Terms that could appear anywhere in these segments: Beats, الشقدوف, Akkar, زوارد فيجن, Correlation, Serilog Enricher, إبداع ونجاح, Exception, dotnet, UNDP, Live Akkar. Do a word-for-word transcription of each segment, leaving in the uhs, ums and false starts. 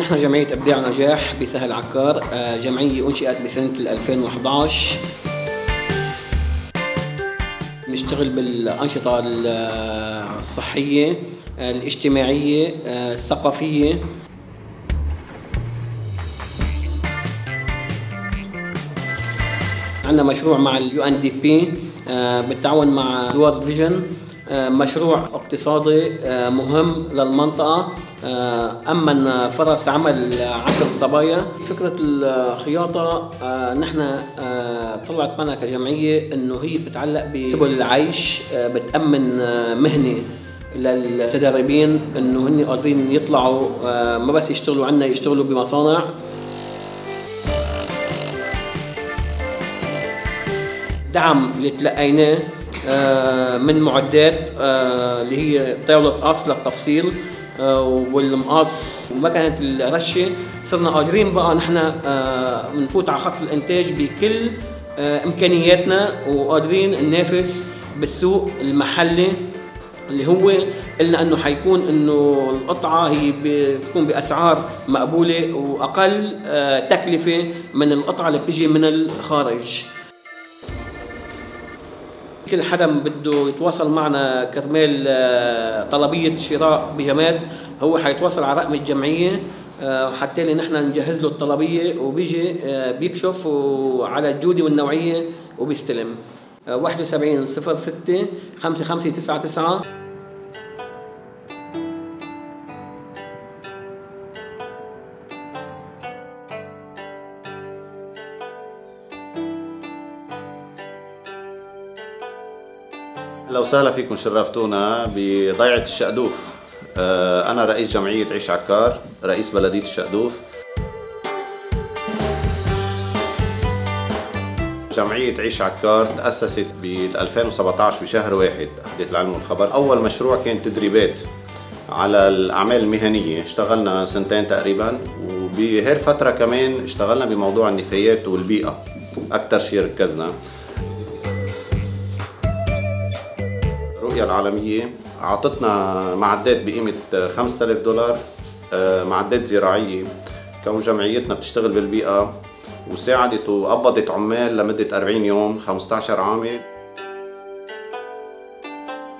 نحن جمعية إبداع ونجاح بسهل عكار، جمعية أنشئت بسنة ألفين وأحد عشر. نشتغل بالأنشطة الصحية، الاجتماعية، الثقافية. عندنا مشروع مع اليو ان دي بي بالتعاون مع زوارد فيجن، مشروع اقتصادي مهم للمنطقة، أمن فرص عمل عشر صبايا. فكرة الخياطة نحن طلعت معنا كجمعية إنه هي بتتعلق بسبل العيش، بتأمن مهنة للمتدربين إنه هن قادرين يطلعوا ما بس يشتغلوا عنا، يشتغلوا بمصانع. دعم اللي تلقيناه من معدات اللي هي طاولة قص للتفصيل والمقص، وما كانت الرشة صرنا قادرين بقى نحن بنفوت على خط الإنتاج بكل إمكانياتنا، وقادرين ننافس بالسوق المحلي اللي هو قلنا انه حيكون انه القطعه هي بتكون باسعار مقبوله واقل تكلفه من القطعه اللي بتجي من الخارج. كل حدا بده يتواصل معنا كرمال طلبيه شراء بجماد هو حيتواصل على رقم الجمعيه حتى نحن نجهز له الطلبيه، وبيجي بيكشف على الجوده والنوعيه وبيستلم. واحد وسبعين صفر ستة خمسة خمسة تسعة تسعة. أهلا وسهلا فيكم، شرفتونا بضيعة الشقدوف. أنا رئيس جمعية عيش عكار، رئيس بلدية الشقدوف. جمعية عيش عكار تأسست بال ألفين وسبعطعش بشهر واحد، أخذت العلم والخبر. أول مشروع كان تدريبات على الأعمال المهنية، اشتغلنا سنتين تقريبا، وبهالفترة كمان اشتغلنا بموضوع النفايات والبيئة أكثر شيء ركزنا. الرؤية العالمية أعطتنا معدات بقيمة خمسة آلاف دولار، معدات زراعية. كون جمعيتنا بتشتغل بالبيئة وساعدت وقبضت عمال لمدة أربعين يوم، خمسطعش عامل.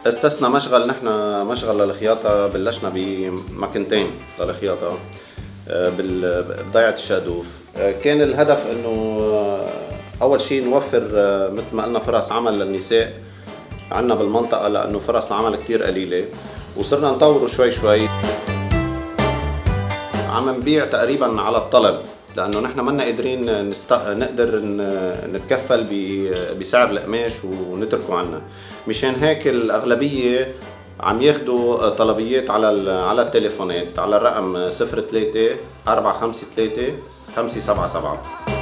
أسسنا مشغل، نحن مشغل للخياطة، بلشنا بمكنتين للخياطة بضيعة الشقدوف. كان الهدف إنه أول شيء نوفر مثل ما قلنا فرص عمل للنساء عنا بالمنطقة، لأنه فرص العمل كتير قليلة، وصرنا نطوره شوي شوي. عم نبيع تقريبا على الطلب، لأنه نحن منا قادرين نست... نقدر نتكفل ب... بسعر القماش ونتركه عنا. مشان هيك الأغلبية عم ياخدوا طلبيات على ال... على التليفونات، على الرقم صفر ثلاثة أربعة خمسة ثلاثة خمسة سبعة سبعة.